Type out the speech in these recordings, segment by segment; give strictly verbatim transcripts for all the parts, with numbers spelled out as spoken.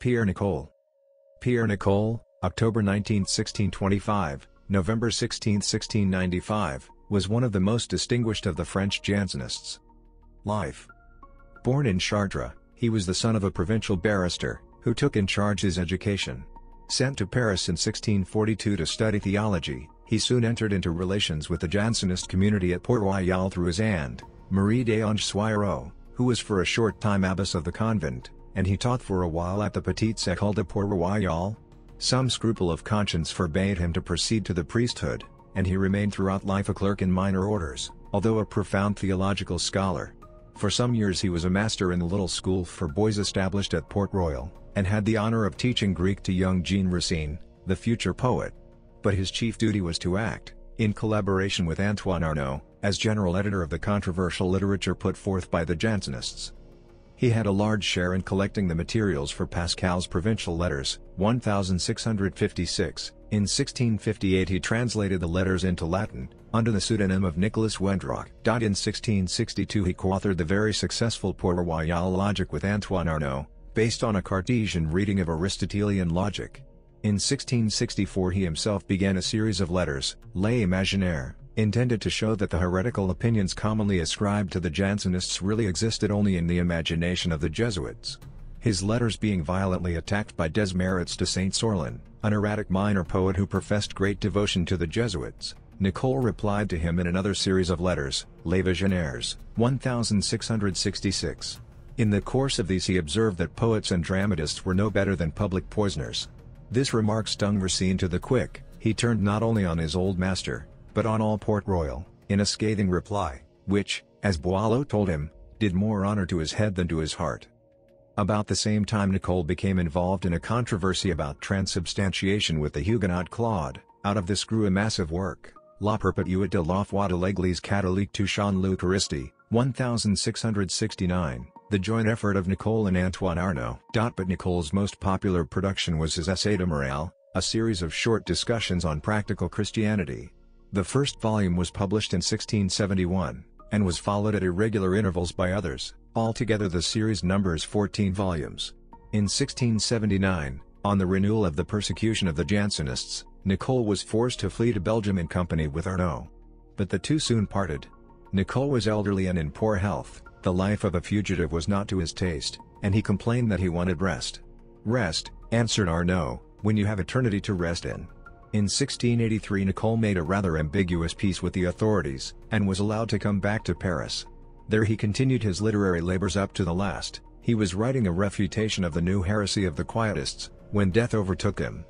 Pierre Nicole. Pierre Nicole, October nineteenth sixteen twenty-five, November sixteenth sixteen ninety-five, was one of the most distinguished of the French Jansenists. Life. Born in Chartres, he was the son of a provincial barrister, who took in charge his education. Sent to Paris in sixteen forty-two to study theology, he soon entered into relations with the Jansenist community at Port Royal through his aunt, Marie d'Ange Soyreau, who was for a short time abbess of the convent, and he taught for a while at the Petite École de Port Royal. Some scruple of conscience forbade him to proceed to the priesthood, and he remained throughout life a clerk in minor orders, although a profound theological scholar. For some years he was a master in the little school for boys established at Port Royal, and had the honor of teaching Greek to young Jean Racine, the future poet. But his chief duty was to act, in collaboration with Antoine Arnauld, as general editor of the controversial literature put forth by the Jansenists. He had a large share in collecting the materials for Pascal's Provincial Letters, one thousand six hundred fifty-six. In sixteen fifty-eight he translated the letters into Latin, under the pseudonym of Nicholas Wendrock. In sixteen sixty-two he co-authored the very successful Port-Royal Logic with Antoine Arnauld, based on a Cartesian reading of Aristotelian logic. In sixteen sixty-four he himself began a series of letters, Les Imaginaires, intended to show that the heretical opinions commonly ascribed to the Jansenists really existed only in the imagination of the Jesuits. His letters being violently attacked by Desmerites de Saint Sorlin, an erratic minor poet who professed great devotion to the Jesuits, Nicole replied to him in another series of letters, Les Visionaires, one thousand six hundred sixty-six. In the course of these he observed that poets and dramatists were no better than public poisoners. This remark stung Racine to the quick. He turned not only on his old master, but on all Port Royal, in a scathing reply, which, as Boileau told him, did more honor to his head than to his heart. About the same time Nicole became involved in a controversy about transubstantiation with the Huguenot Claude. Out of this grew a massive work, La Perpétuité de la Foi de l'Église Catholique Touchant l'Eucharistie, one thousand six hundred sixty-nine, the joint effort of Nicole and Antoine Arnauld. But Nicole's most popular production was his Essai de Morale, a series of short discussions on practical Christianity. The first volume was published in sixteen seventy-one, and was followed at irregular intervals by others. Altogether the series numbers fourteen volumes. In sixteen seventy-nine, on the renewal of the persecution of the Jansenists, Nicole was forced to flee to Belgium in company with Arnauld. But the two soon parted. Nicole was elderly and in poor health. The life of a fugitive was not to his taste, and he complained that he wanted rest. "Rest," answered Arnauld, "when you have eternity to rest in." In sixteen eighty-three Nicole made a rather ambiguous peace with the authorities, and was allowed to come back to Paris. There he continued his literary labors up to the last. He was writing a refutation of the new heresy of the Quietists, when death overtook him.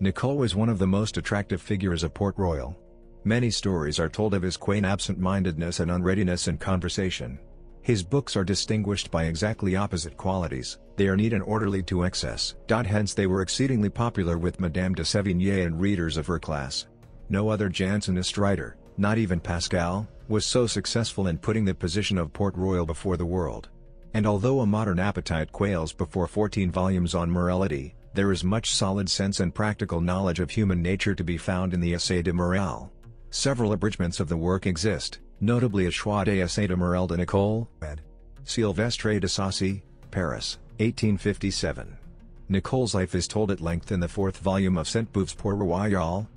Nicole was one of the most attractive figures of Port Royal. Many stories are told of his quaint absent-mindedness and unreadiness in conversation. His books are distinguished by exactly opposite qualities. They are neat and orderly to excess. Hence they were exceedingly popular with Madame de Sévigné and readers of her class. No other Jansenist writer, not even Pascal, was so successful in putting the position of Port Royal before the world. And although a modern appetite quails before fourteen volumes on morality, there is much solid sense and practical knowledge of human nature to be found in the Essai de Morale. Several abridgments of the work exist, notably a choix des Essais de Morale de Nicole, ed. Sylvestre de Sacy, Paris, eighteen fifty-seven. Nicole's life is told at length in the fourth volume of Saint-Boeuf's Port Royal.